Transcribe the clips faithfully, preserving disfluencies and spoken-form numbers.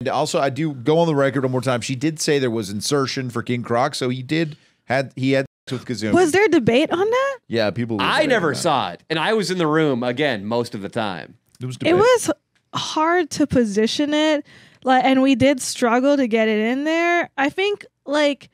And also, I do go on the record one more time. She did say there was insertion for King Croc, so he did had he had sex with Kazumi. Was there a debate on that? Yeah, people. I never saw it, and I was in the room again most of the time. It was debate. It was hard to position it, like, and we did struggle to get it in there. I think, like,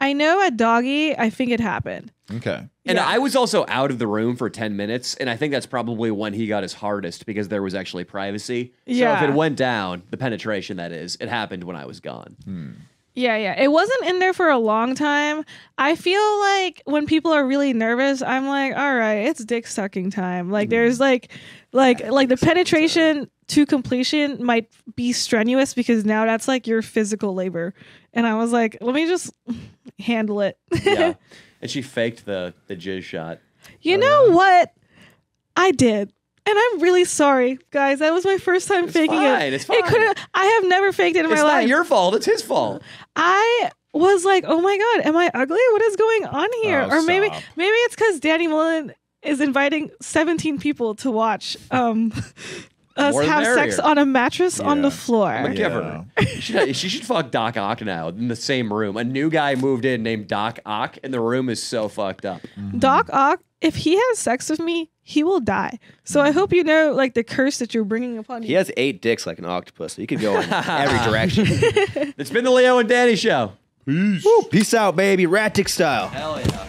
I know at Doggy, I think it happened. Okay. And yeah. I was also out of the room for ten minutes, and I think that's probably when he got his hardest because there was actually privacy. Yeah. So if it went down, the penetration, that is, it happened when I was gone. Hmm. Yeah, yeah. It wasn't in there for a long time. I feel like when people are really nervous, I'm like, all right, it's dick sucking time. Like, mm. there's like, like, yeah, like the penetration time to completion might be strenuous because now that's like your physical labor. And I was like, let me just handle it. Yeah. And she faked the, the jizz shot. You uh, know what? I did. And I'm really sorry, guys. That was my first time it's faking fine, it. It's fine. It couldn't, I have never faked it in it's my life. It's not your fault. It's his fault. I was like, oh my God, am I ugly? What is going on here? Oh, or maybe stop. maybe it's because Danny Mullen is inviting seventeen people to watch um, us have merrier. sex on a mattress yeah. on the floor. McGivern. Yeah. she, she should fuck Doc Ock now in the same room. A new guy moved in named Doc Ock, and the room is so fucked up. Mm-hmm. Doc Ock, if he has sex with me, he will die. So I hope you know, like, the curse that you're bringing upon you. He has eight dicks like an octopus, so you could go in every direction. It's been the Leo and Danny Show. Peace. Woo, peace out, baby. Rat dick style. Hell yeah.